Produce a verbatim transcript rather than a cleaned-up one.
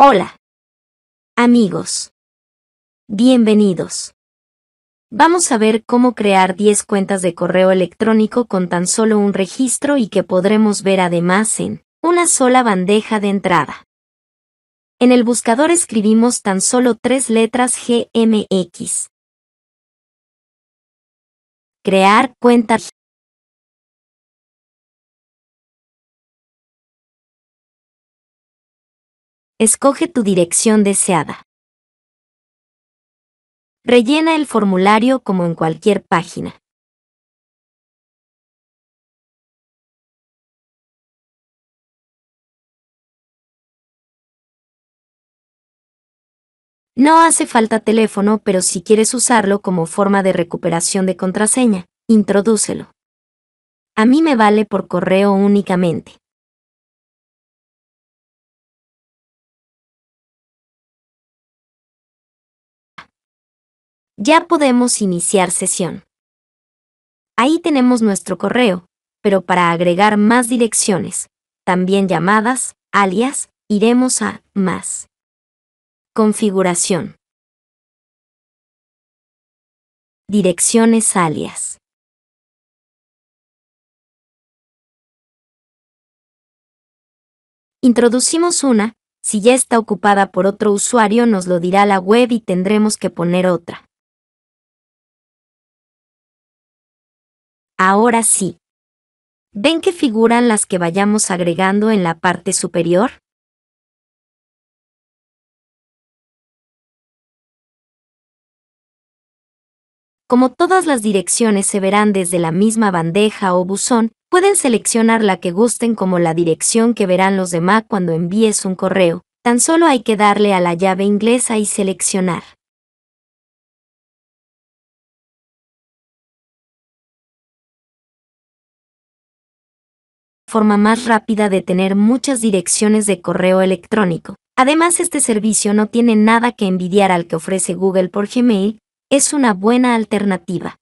Hola, amigos. Bienvenidos. Vamos a ver cómo crear diez cuentas de correo electrónico con tan solo un registro y que podremos ver además en una sola bandeja de entrada. En el buscador escribimos tan solo tres letras G M X. Crear cuenta. Escoge tu dirección deseada. Rellena el formulario como en cualquier página. No hace falta teléfono, pero si quieres usarlo como forma de recuperación de contraseña, introdúcelo. A mí me vale por correo únicamente. Ya podemos iniciar sesión. Ahí tenemos nuestro correo, pero para agregar más direcciones, también llamadas, alias, iremos a Más. Configuración. Direcciones alias. Introducimos una, si ya está ocupada por otro usuario nos lo dirá la web y tendremos que poner otra. Ahora sí. ¿Ven que figuran las que vayamos agregando en la parte superior? Como todas las direcciones se verán desde la misma bandeja o buzón, pueden seleccionar la que gusten como la dirección que verán los demás cuando envíes un correo. Tan solo hay que darle a la llave inglesa y seleccionar. Forma más rápida de tener muchas direcciones de correo electrónico. Además, este servicio no tiene nada que envidiar al que ofrece Google por Gmail, es una buena alternativa.